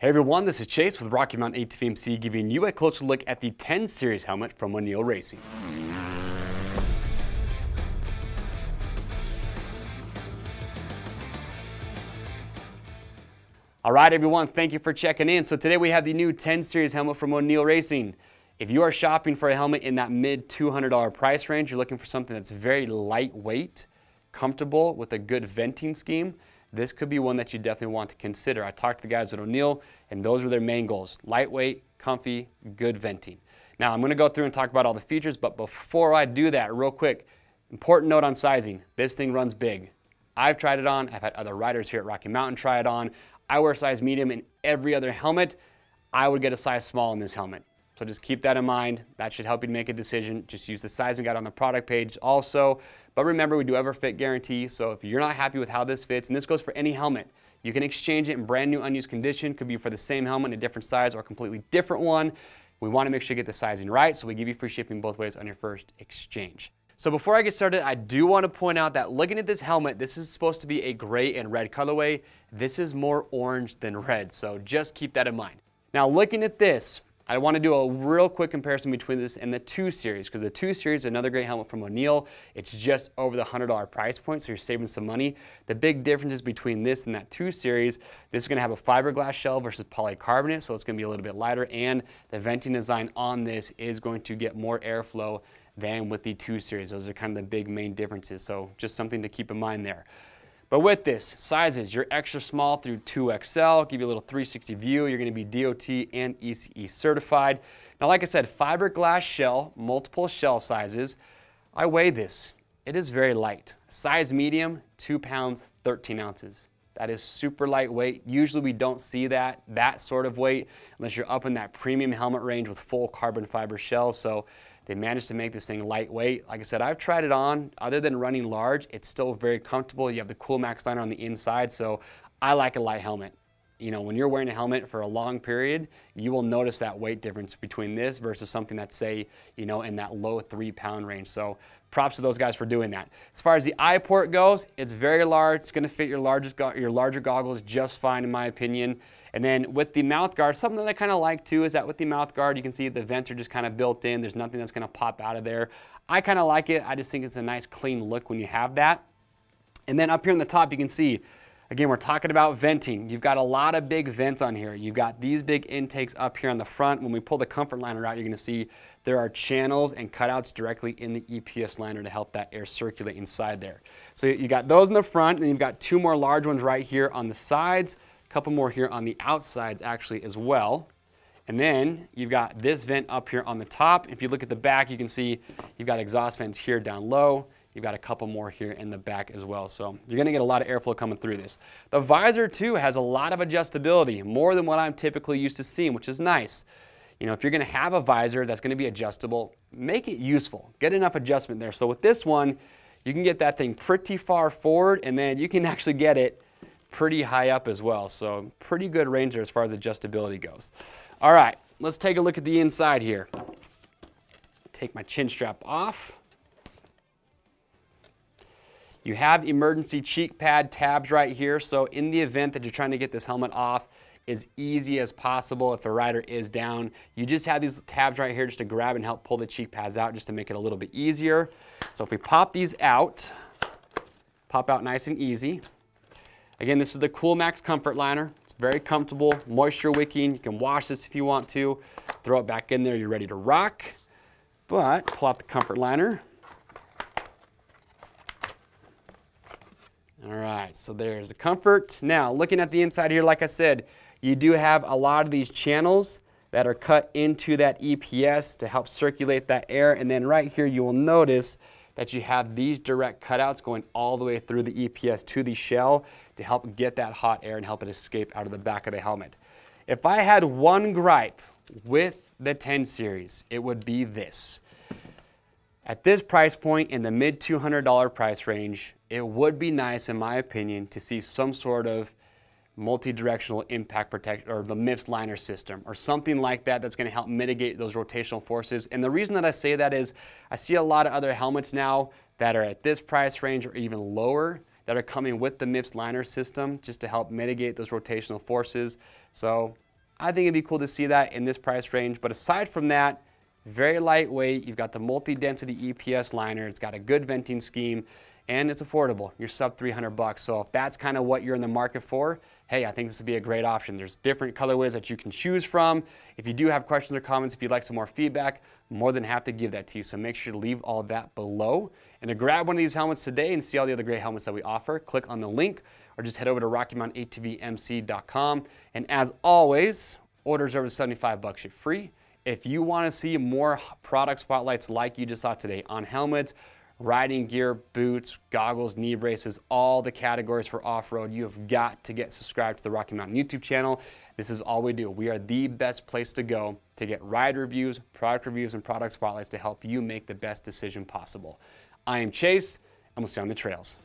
Hey everyone, this is Chase with Rocky Mountain ATVMC giving you a closer look at the 10 Series helmet from O'Neal Racing. All right everyone, thank you for checking in. So today we have the new 10 Series helmet from O'Neal Racing. If you are shopping for a helmet in that mid $200 price range, you're looking for something that's very lightweight, comfortable, with a good venting scheme, this could be one that you definitely want to consider. I talked to the guys at O'Neal, and those were their main goals: lightweight, comfy, good venting. Now I'm going to go through and talk about all the features, but before I do that, real quick, important note on sizing. This thing runs big. I've tried it on, I've had other riders here at Rocky Mountain try it on. I wear size medium in every other helmet. I would get a size small in this helmet. So just keep that in mind. That should help you make a decision. Just use the sizing guide on the product page also. But remember, we do have a fit guarantee, so if you're not happy with how this fits, and this goes for any helmet, you can exchange it in brand new unused condition. Could be for the same helmet in a different size or a completely different one. We want to make sure you get the sizing right, so we give you free shipping both ways on your first exchange. So before I get started, I do want to point out that looking at this helmet, this is supposed to be a gray and red colorway. This is more orange than red, so just keep that in mind. Now looking at this, I want to do a real quick comparison between this and the 2 Series, because the 2 Series is another great helmet from O'Neal. It's just over the $100 price point, so you're saving some money. The big difference is between this and that 2 Series, this is going to have a fiberglass shell versus polycarbonate, so it's going to be a little bit lighter, and the venting design on this is going to get more airflow than with the 2 Series. Those are kind of the big main differences, so just something to keep in mind there. But with this, sizes, your extra small through 2XL, give you a little 360 view, you're gonna be DOT and ECE certified. Now, like I said, fiberglass shell, multiple shell sizes. I weigh this, it is very light. Size medium, 2 pounds, 13 ounces. That is super lightweight. Usually we don't see that sort of weight, unless you're up in that premium helmet range with full carbon fiber shell. So they managed to make this thing lightweight. Like I said, I've tried it on. Other than running large, it's still very comfortable. You have the Coolmax liner on the inside, so I like a light helmet. You know, when you're wearing a helmet for a long period, you will notice that weight difference between this versus something that's, say, you know, in that low 3 pound range. So props to those guys for doing that. As far as the eye port goes, it's very large. It's gonna fit your larger goggles just fine, in my opinion. And then with the mouth guard, something that I kind of like too is that with the mouth guard, you can see the vents are just kind of built in. There's nothing that's going to pop out of there. I kind of like it. I just think it's a nice clean look when you have that. And then up here on the top, you can see, again, we're talking about venting. You've got a lot of big vents on here. You've got these big intakes up here on the front. When we pull the comfort liner out, you're going to see there are channels and cutouts directly in the EPS liner to help that air circulate inside there. So you got those in the front, and you've got two more large ones right here on the sides. Couple more here on the outsides actually as well. And then you've got this vent up here on the top. If you look at the back, you can see you've got exhaust vents here down low. You've got a couple more here in the back as well. So you're gonna get a lot of airflow coming through this. The visor too has a lot of adjustability, more than what I'm typically used to seeing, which is nice. You know, if you're gonna have a visor that's gonna be adjustable, make it useful. Get enough adjustment there. So with this one, you can get that thing pretty far forward, and then you can actually get it pretty high up as well, so pretty good range there as far as adjustability goes. All right, let's take a look at the inside here. Take my chin strap off. You have emergency cheek pad tabs right here, so in the event that you're trying to get this helmet off as easy as possible, if the rider is down, you just have these tabs right here just to grab and help pull the cheek pads out just to make it a little bit easier. So if we pop these out, pop out nice and easy. Again, this is the Coolmax comfort liner. It's very comfortable, moisture wicking. You can wash this if you want to. Throw it back in there, you're ready to rock. But pull out the comfort liner. All right, so there's the comfort. Now, looking at the inside here, like I said, you do have a lot of these channels that are cut into that EPS to help circulate that air. And then right here, you will notice that you have these direct cutouts going all the way through the EPS to the shell to help get that hot air and help it escape out of the back of the helmet. If I had one gripe with the 10 Series, it would be this. At this price point, in the mid $200 price range, it would be nice, in my opinion, to see some sort of multi-directional impact protection, or the MIPS liner system, or something like that that's going to help mitigate those rotational forces. And the reason that I say that is I see a lot of other helmets now that are at this price range or even lower that are coming with the MIPS liner system just to help mitigate those rotational forces. So I think it'd be cool to see that in this price range. But aside from that, very lightweight. You've got the multi-density EPS liner. It's got a good venting scheme, and it's affordable. You're sub 300 bucks. So if that's kind of what you're in the market for, hey, I think this would be a great option. There's different colorways that you can choose from. If you do have questions or comments, if you'd like some more feedback, I'm more than happy to give that to you. So make sure to leave all that below. And to grab one of these helmets today and see all the other great helmets that we offer, click on the link or just head over to RockyMountainATVMC.com. And as always, orders over 75 bucks get free. If you want to see more product spotlights like you just saw today on helmets, riding gear, boots, goggles, knee braces, all the categories for off-road, you have got to get subscribed to the Rocky Mountain YouTube channel. This is all we do. We are the best place to go to get ride reviews, product reviews, and product spotlights to help you make the best decision possible. I am Chase, and we'll see you on the trails.